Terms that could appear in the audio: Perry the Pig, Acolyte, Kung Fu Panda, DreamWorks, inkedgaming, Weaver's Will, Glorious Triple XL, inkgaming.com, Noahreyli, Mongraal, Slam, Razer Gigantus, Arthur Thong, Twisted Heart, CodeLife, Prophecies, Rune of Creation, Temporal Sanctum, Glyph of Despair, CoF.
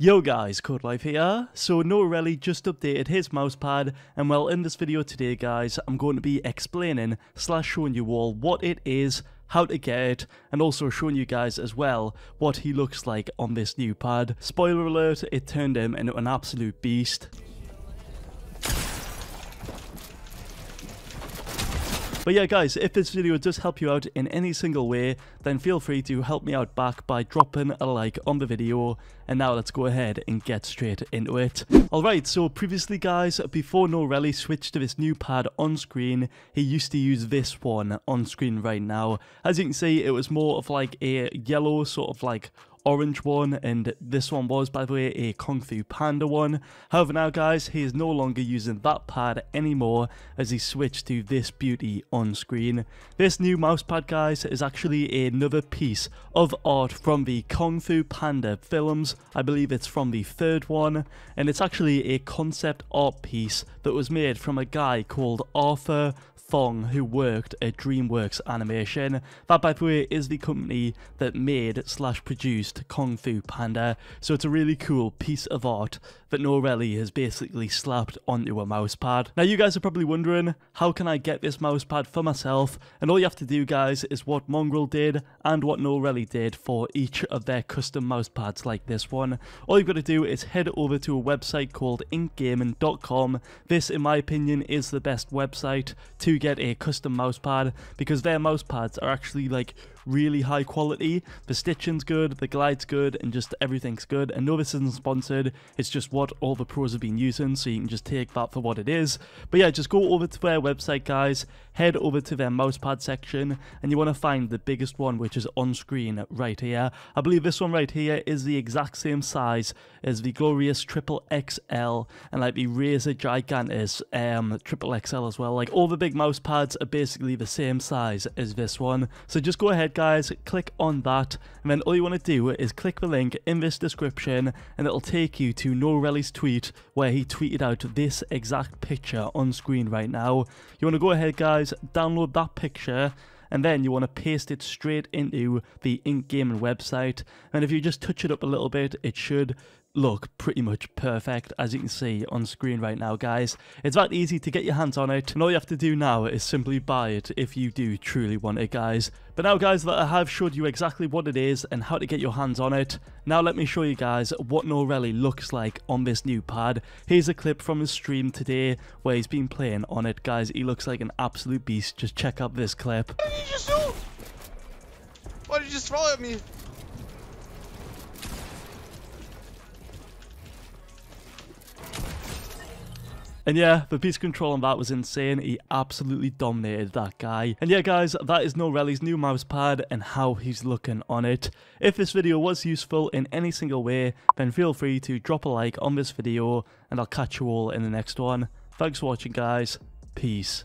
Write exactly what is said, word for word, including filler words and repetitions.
Yo guys, CodeLife here. So Noahreyli just updated his mousepad, and well, in this video today guys, I'm going to be explaining slash showing you all what it is, how to get it, and also showing you guys as well what he looks like on this new pad. Spoiler alert, it turned him into an absolute beast. But yeah guys, if this video does help you out in any single way, then feel free to help me out back by dropping a like on the video. And now let's go ahead and get straight into it. Alright, so previously guys, before Noahreyli switched to this new pad on screen, he used to use this one on screen right now. As you can see, it was more of like a yellow sort of like orange one, and this one was, by the way, a Kung Fu Panda one. However, now guys, he is no longer using that pad anymore as he switched to this beauty on screen. This new mouse pad guys is actually another piece of art from the Kung Fu Panda films. I believe it's from the third one, and it's actually a concept art piece that was made from a guy called Arthur Thong, who worked at DreamWorks Animation. That, by the way, is the company that made slash produced Kung Fu Panda. So it's a really cool piece of art that Noahreyli has basically slapped onto a mousepad. Now you guys are probably wondering, how can I get this mousepad for myself? And all you have to do guys is what Mongraal did and what Noahreyli did for each of their custom mousepads like this one. All you've got to do is head over to a website called ink gaming dot com. This, in my opinion, is the best website to get a custom mouse pad, because their mouse pads are actually like really high quality. The stitching's good, the glide's good, and just everything's good. And no, this isn't sponsored, it's just what all the pros have been using, so you can just take that for what it is. But yeah, just go over to their website guys, head over to their mouse pad section, and you want to find the biggest one, which is on screen right here. I believe this one right here is the exact same size as the Glorious Triple X L and like the Razer Gigantus um, Triple X L as well. Like all the big mouse pads are basically the same size as this one. So just go ahead guys, click on that, and then all you want to do is click the link in this description, and it'll take you to Noahreyli's tweet where he tweeted out this exact picture on screen right now. You want to go ahead guys, download that picture, and then you want to paste it straight into the Ink Gaming website, and if you just touch it up a little bit, it should look pretty much perfect, as you can see on screen right now guys. It's that easy to get your hands on it, and all you have to do now is simply buy it if you do truly want it guys. But now guys that I have showed you exactly what it is and how to get your hands on it, now let me show you guys what Noahreyli looks like on this new pad. Here's a clip from his stream today where he's been playing on it guys. He looks like an absolute beast. Just check out this clip. What did you just do? Why did you just throw at me? And yeah, the beast control on that was insane. He absolutely dominated that guy. And yeah guys, that is Noahreyli's new mouse pad and how he's looking on it. If this video was useful in any single way, then feel free to drop a like on this video, and I'll catch you all in the next one. Thanks for watching guys. Peace.